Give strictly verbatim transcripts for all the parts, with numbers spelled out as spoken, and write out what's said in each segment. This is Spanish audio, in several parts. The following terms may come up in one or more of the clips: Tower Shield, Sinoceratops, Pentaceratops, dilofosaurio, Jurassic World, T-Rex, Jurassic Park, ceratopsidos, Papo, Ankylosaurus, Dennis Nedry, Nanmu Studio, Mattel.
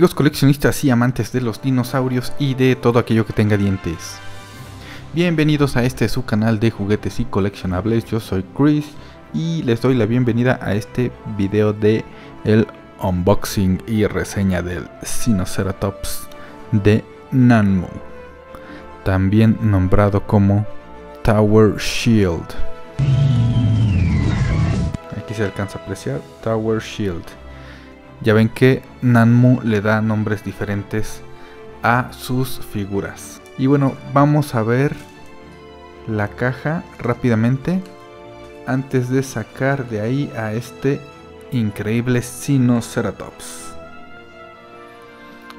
amigos coleccionistas y amantes de los dinosaurios y de todo aquello que tenga dientes. Bienvenidos a este su canal de juguetes y coleccionables. Yo soy Chris y les doy la bienvenida a este video de el unboxing y reseña del Sinoceratops de Nanmu, también nombrado como Tower Shield. Aquí se alcanza a apreciar Tower Shield. Ya ven que Nanmu le da nombres diferentes a sus figuras. Y bueno, vamos a ver la caja rápidamente antes de sacar de ahí a este increíble Sinoceratops.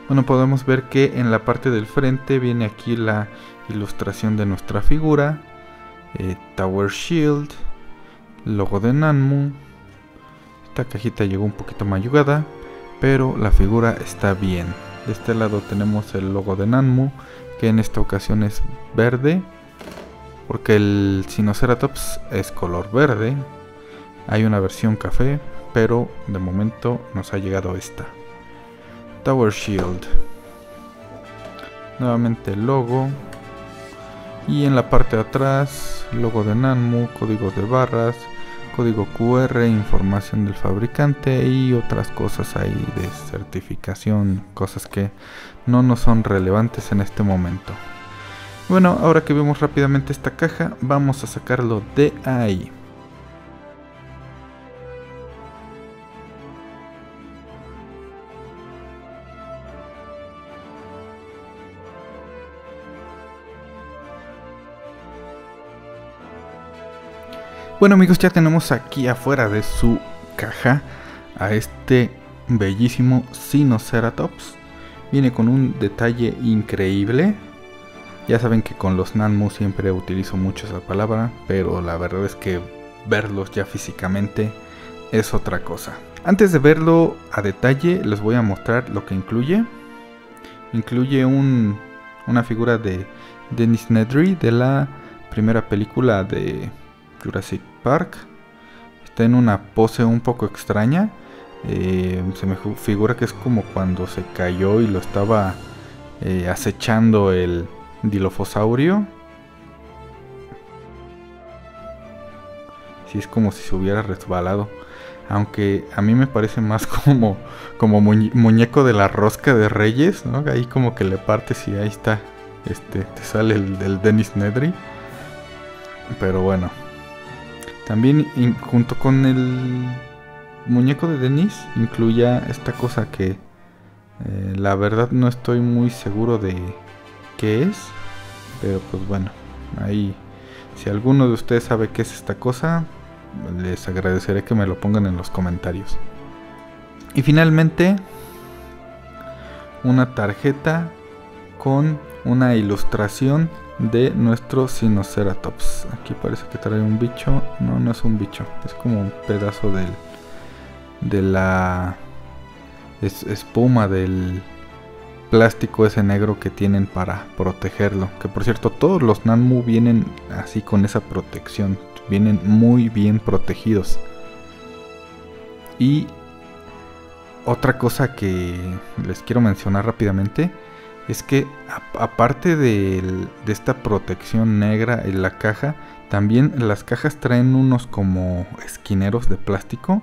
Bueno, podemos ver que en la parte del frente viene aquí la ilustración de nuestra figura, eh, Tower Shield, logo de Nanmu. Esta cajita llegó un poquito mayugada, pero la figura está bien. De este lado tenemos el logo de Nanmu, que en esta ocasión es verde, porque el Sinoceratops es color verde. Hay una versión café, pero de momento nos ha llegado esta. Tower Shield. Nuevamente el logo. Y en la parte de atrás, logo de Nanmu, códigos de barras, código Q R, información del fabricante y otras cosas ahí de certificación, cosas que no nos son relevantes en este momento. Bueno, ahora que vemos rápidamente esta caja, vamos a sacarlo de ahí. Bueno amigos, ya tenemos aquí afuera de su caja a este bellísimo Sinoceratops. Viene con un detalle increíble. Ya saben que con los Nanmu siempre utilizo mucho esa palabra, pero la verdad es que verlos ya físicamente es otra cosa. Antes de verlo a detalle, les voy a mostrar lo que incluye. Incluye un, una figura de Dennis Nedry de la primera película de Jurassic Park. Está en una pose un poco extraña, eh, se me figura que es como cuando se cayó y lo estaba eh, acechando el dilofosaurio. Sí, es como si se hubiera resbalado, aunque a mí me parece más como, como muñe muñeco de la rosca de Reyes, ¿no? Ahí como que le partes y ahí está, este, te sale el, el Dennis Nedry. Pero bueno, también in, junto con el muñeco de Dennis incluía esta cosa que eh, la verdad no estoy muy seguro de qué es, pero pues bueno, ahí si alguno de ustedes sabe qué es esta cosa, les agradeceré que me lo pongan en los comentarios. Y finalmente una tarjeta con una ilustración de nuestro Sinoceratops. Aquí parece que trae un bicho. No, no es un bicho, es como un pedazo del, de la es, espuma del plástico ese negro que tienen para protegerlo. Que por cierto, todos los Nanmu vienen así con esa protección, vienen muy bien protegidos. Y otra cosa que les quiero mencionar rápidamente es que aparte de, de esta protección negra en la caja, también las cajas traen unos como esquineros de plástico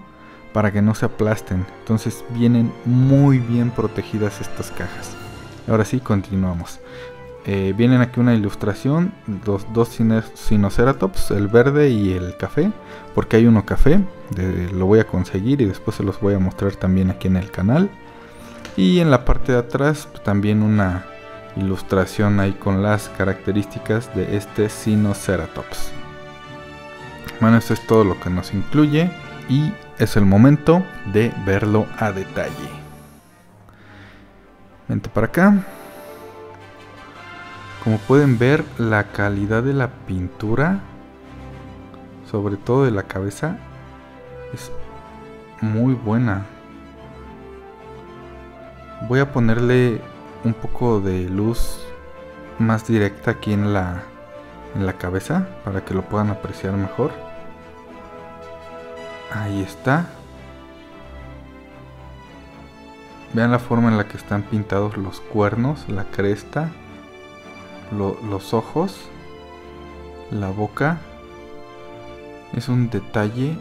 para que no se aplasten. Entonces vienen muy bien protegidas estas cajas. Ahora sí, continuamos. Eh, vienen aquí una ilustración, los dos Sinoceratops, el verde y el café, porque hay uno café, de, lo voy a conseguir y después se los voy a mostrar también aquí en el canal. Y en la parte de atrás pues, también una ilustración ahí con las características de este Sinoceratops. Bueno, esto es todo lo que nos incluye y es el momento de verlo a detalle. Vente para acá. Como pueden ver, la calidad de la pintura, sobre todo de la cabeza, es muy buena. Voy a ponerle un poco de luz más directa aquí en la, en la cabeza para que lo puedan apreciar mejor. Ahí está. Vean la forma en la que están pintados los cuernos, la cresta, lo, los ojos, la boca. Es un detalle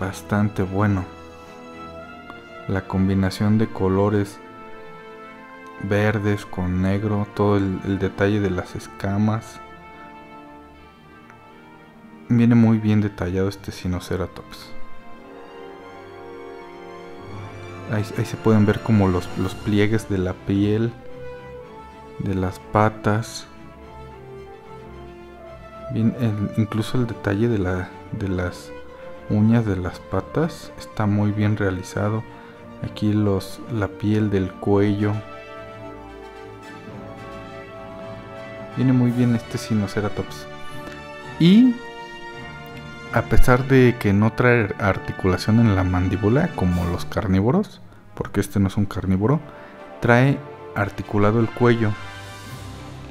bastante bueno. La combinación de colores verdes con negro, todo el, el detalle de las escamas. Viene muy bien detallado este Sinoceratops. Ahí, ahí se pueden ver como los, los pliegues de la piel, de las patas. Bien, el, incluso el detalle de, la, de las uñas de las patas está muy bien realizado. Aquí los, la piel del cuello. Viene muy bien este Sinoceratops. Y a pesar de que no trae articulación en la mandíbula como los carnívoros, porque este no es un carnívoro, trae articulado el cuello.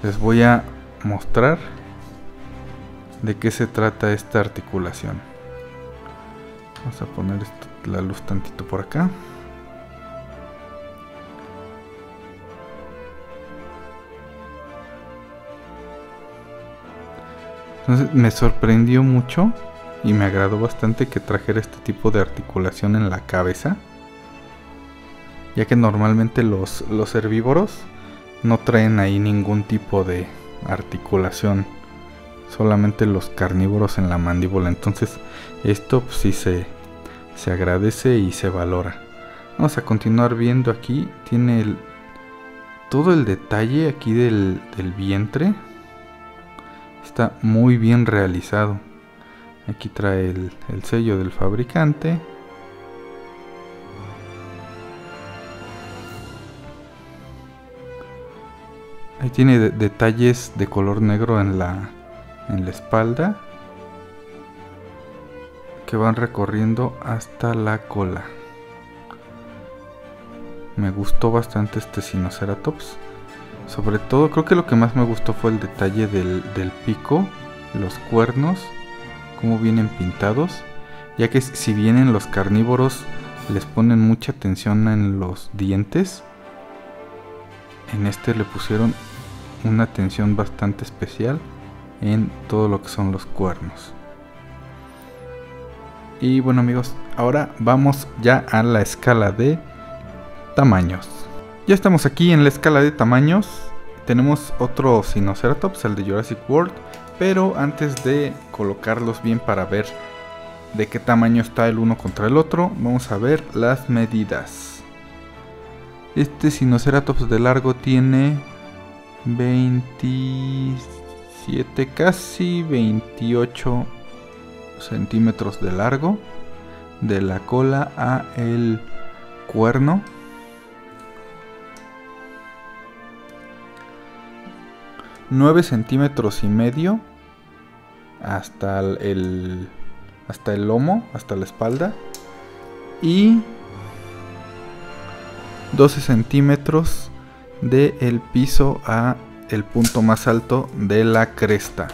Les voy a mostrar de qué se trata esta articulación. Vamos a poner esto, la luz tantito por acá. Entonces me sorprendió mucho y me agradó bastante que trajera este tipo de articulación en la cabeza, ya que normalmente los, los herbívoros no traen ahí ningún tipo de articulación, solamente los carnívoros en la mandíbula. Entonces esto pues, sí se, se agradece y se valora. Vamos a continuar viendo aquí. Tiene el, todo el detalle aquí del, del vientre. Está muy bien realizado. Aquí trae el, el sello del fabricante. Ahí tiene de, detalles de color negro en la, en la espalda, que van recorriendo hasta la cola. Me gustó bastante este Sinoceratops. Sobre todo creo que lo que más me gustó fue el detalle del, del pico, los cuernos, cómo vienen pintados, ya que si bien en los carnívoros les ponen mucha atención en los dientes, en este le pusieron una atención bastante especial en todo lo que son los cuernos. Y bueno amigos, ahora vamos ya a la escala de tamaños. Ya estamos aquí en la escala de tamaños. Tenemos otro Sinoceratops, el de Jurassic World. Pero antes de colocarlos bien para ver de qué tamaño está el uno contra el otro, vamos a ver las medidas. Este Sinoceratops de largo tiene veintisiete, casi veintiocho centímetros de largo, de la cola a el cuerno. nueve centímetros y medio hasta el, hasta el lomo, hasta la espalda, y doce centímetros del piso a el punto más alto de la cresta.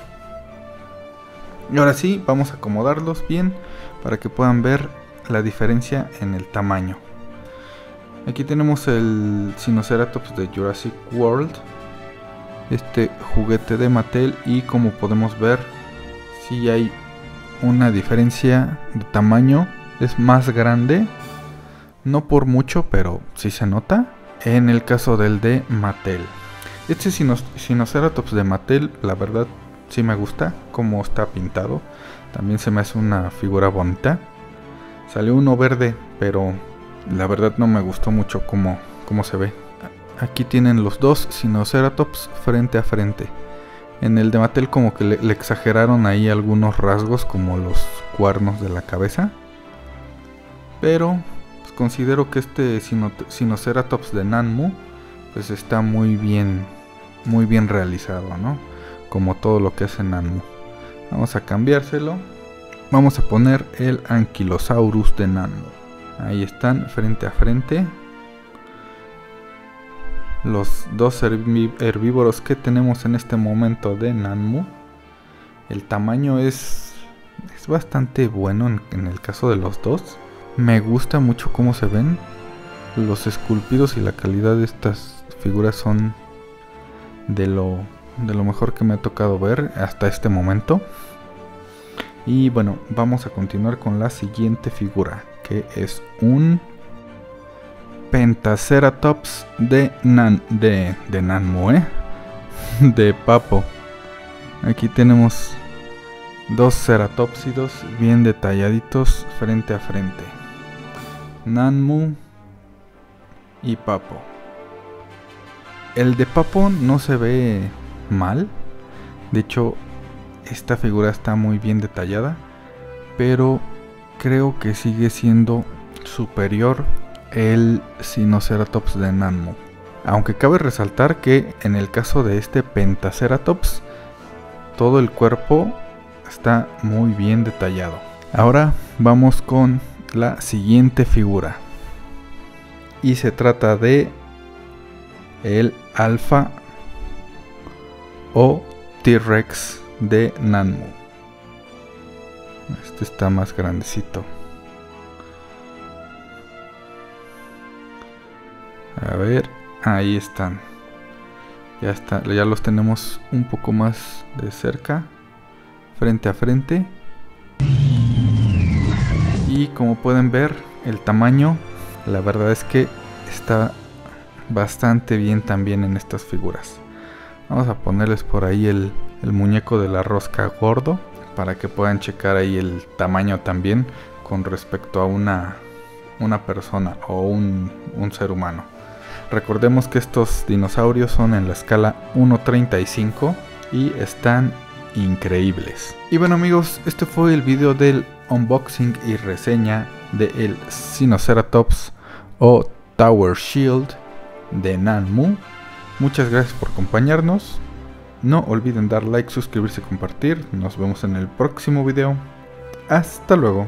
Y ahora sí, vamos a acomodarlos bien para que puedan ver la diferencia en el tamaño. Aquí tenemos el Sinoceratops de Jurassic World, este juguete de Mattel, y como podemos ver sí hay una diferencia de tamaño. Es más grande, no por mucho, pero sí se nota en el caso del de Mattel. Este Sinoceratops de Mattel, la verdad sí me gusta cómo está pintado. También se me hace una figura bonita. Salió uno verde, pero la verdad no me gustó mucho cómo, cómo se ve. Aquí tienen los dos Sinoceratops frente a frente. En el de Mattel como que le, le exageraron ahí algunos rasgos, como los cuernos de la cabeza. Pero pues, considero que este sino, Sinoceratops de Nanmu pues está muy bien, muy bien realizado, ¿no? Como todo lo que hace Nanmu. Vamos a cambiárselo. Vamos a poner el Ankylosaurus de Nanmu. Ahí están frente a frente los dos herbívoros que tenemos en este momento de Nanmu. El tamaño es, es bastante bueno en, en el caso de los dos. Me gusta mucho cómo se ven. los esculpidos y la calidad de estas figuras son de lo, de lo mejor que me ha tocado ver hasta este momento. Y bueno, vamos a continuar con la siguiente figura, que es un Pentaceratops de, Nan, de, de Nanmu, ¿eh? de Papo. Aquí tenemos dos ceratopsidos bien detalladitos frente a frente, Nanmu y Papo. El de Papo no se ve mal, de hecho esta figura está muy bien detallada, pero creo que sigue siendo superior el Sinoceratops de Nanmu. Aunque cabe resaltar que en el caso de este Pentaceratops, todo el cuerpo está muy bien detallado. Ahora vamos con la siguiente figura, y se trata de el Alfa o T-Rex de Nanmu. Este está más grandecito. A ver, ahí están. Ya está, ya los tenemos un poco más de cerca, frente a frente. Y como pueden ver, el tamaño, la verdad es que está bastante bien también en estas figuras. Vamos a ponerles por ahí el, el muñeco de la rosca gordo, para que puedan checar ahí el tamaño también con respecto a una, una persona o un, un ser humano. Recordemos que estos dinosaurios son en la escala uno treinta y cinco y están increíbles. Y bueno amigos, este fue el video del unboxing y reseña del Sinoceratops o Tower Shield de Nanmu. Muchas gracias por acompañarnos. No olviden dar like, suscribirse y compartir. Nos vemos en el próximo video. Hasta luego.